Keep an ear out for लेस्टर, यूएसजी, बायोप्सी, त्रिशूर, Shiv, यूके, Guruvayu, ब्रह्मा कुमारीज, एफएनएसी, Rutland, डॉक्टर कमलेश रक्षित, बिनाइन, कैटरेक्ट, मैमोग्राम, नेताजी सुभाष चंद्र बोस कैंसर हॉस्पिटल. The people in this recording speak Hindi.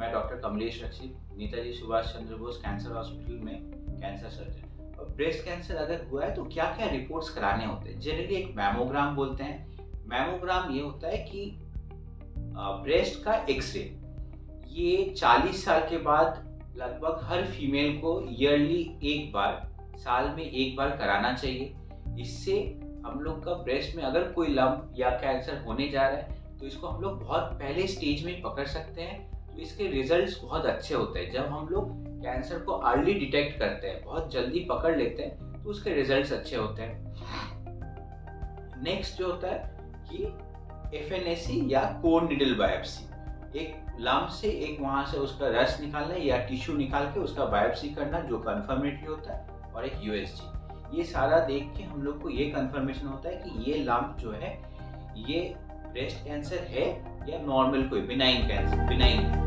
मैं डॉक्टर कमलेश रक्षित, नेताजी सुभाष चंद्र बोस कैंसर हॉस्पिटल में कैंसर सर्जन। और ब्रेस्ट कैंसर अगर हुआ है तो क्या क्या रिपोर्ट्स कराने होते हैं, जनरली एक मैमोग्राम बोलते हैं। मैमोग्राम ये होता है कि ब्रेस्ट का एक्सरे, ये 40 साल के बाद लगभग हर फीमेल को ईयरली एक बार, साल में एक बार कराना चाहिए। इससे हम लोग का ब्रेस्ट में अगर कोई लंप या कैंसर होने जा रहा है तो इसको हम लोग बहुत पहले स्टेज में पकड़ सकते हैं। तो इसके रिजल्ट्स बहुत अच्छे होते हैं। जब हम लोग कैंसर को अर्ली डिटेक्ट करते हैं, बहुत जल्दी पकड़ लेते हैं, तो उसके रिजल्ट्स अच्छे होते हैं। नेक्स्ट जो होता है कि एफएनएसी या कोर निडल बायोप्सी, एक लंप से एक वहाँ से उसका रस निकालना या टिश्यू निकाल के उसका बायोप्सी करना जो कन्फर्मेटरी होता है, और एक यूएसजी। ये सारा देख के हम लोग को ये कन्फर्मेशन होता है कि ये लंप जो है ये ब्रेस्ट कैंसर है या नॉर्मल कोई बिनाइन कैंसर बिनाइन